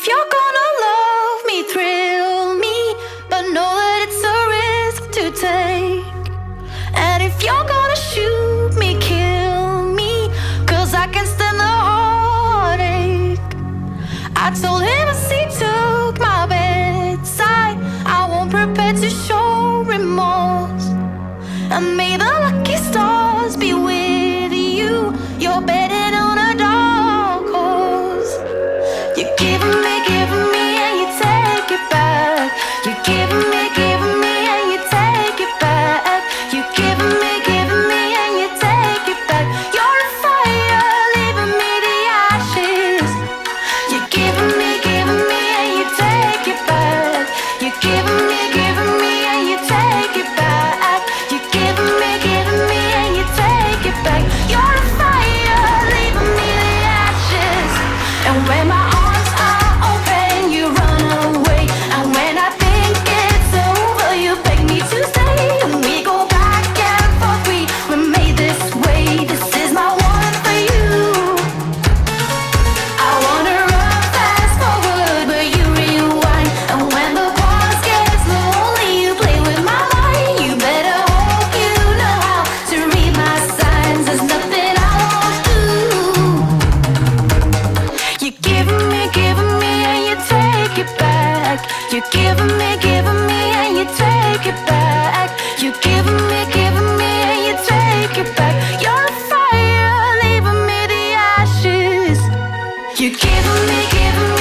If you're gonna love me, thrill me, but know that it's a risk to take. And if you're gonna shoot me, kill me, cause I can stand the heartache. I told him as he took my bedside, I won't prepare to show remorse. And may the lucky stars be with you. You're betting on a dark horse. You give me, and you take it back. You give me, and you take it back. You give me, and you take it back. You're a fire, leaving me the ashes. You give me, and you take it back. You give me, and you take it back. You give me, and you take it back. You're a fire, leaving me the ashes. And when my arms are open, you run away. And when I think it's over, you beg me to stay. And we go back and forth, we made this way. This is my one for you. I wanna run fast forward, but you rewind. And when the pause gets lonely, you play with my mind. You better hope you know how to read my signs. There's nothing I won't do. You give me, and you take it back. You give me, and you take it back. You give me, and you take it back. You're a fire, leaving me the ashes. You give me